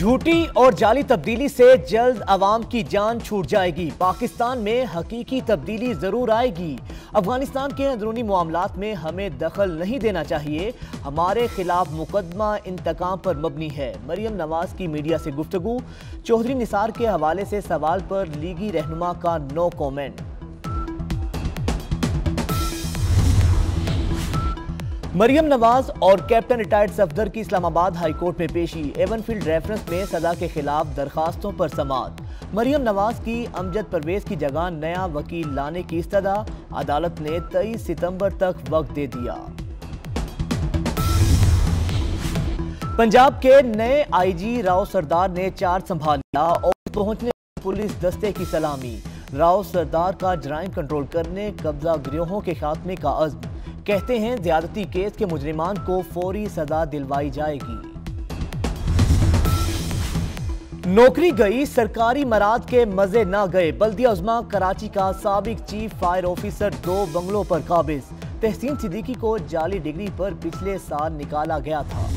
झूठी और जाली तब्दीली से जल्द आवाम की जान छूट जाएगी। पाकिस्तान में हकीकी तब्दीली जरूर आएगी। अफगानिस्तान के अंदरूनी मामलात में हमें दखल नहीं देना चाहिए। हमारे खिलाफ मुकदमा इंतकाम पर मबनी है। मरियम नवाज की मीडिया से गुफ्तगू। चौधरी निसार के हवाले से सवाल पर लीगी रहनुमा का नो कॉमेंट। मरियम नवाज और कैप्टन रिटायर्ड सफदर की इस्लामाबाद हाई कोर्ट में पेशी। एवनफील्ड रेफरेंस में सजा के खिलाफ दरखास्तों पर समाअत। मरियम नवाज की अमजद परवेज की जगह नया वकील लाने की इस्तदा। अदालत ने 23 सितंबर तक वक्त दे दिया। पंजाब के नए आईजी राव सरदार ने चार्ज संभाला और पहुंचने पुलिस दस्ते की सलामी। राव सरदार का जराइम कंट्रोल करने, कब्जा गिरोहों के खात्मे का अज़्म। कहते हैं ज्यादती केस के मुजरिमान को फौरी सजा दिलवाई जाएगी। नौकरी गई, सरकारी मराद के मजे ना गए। बल्दिया उजमा कराची का साबिक चीफ फायर ऑफिसर 2 बंगलों पर काबिज। तहसीन सिद्दीकी को जाली डिग्री पर पिछले साल निकाला गया था।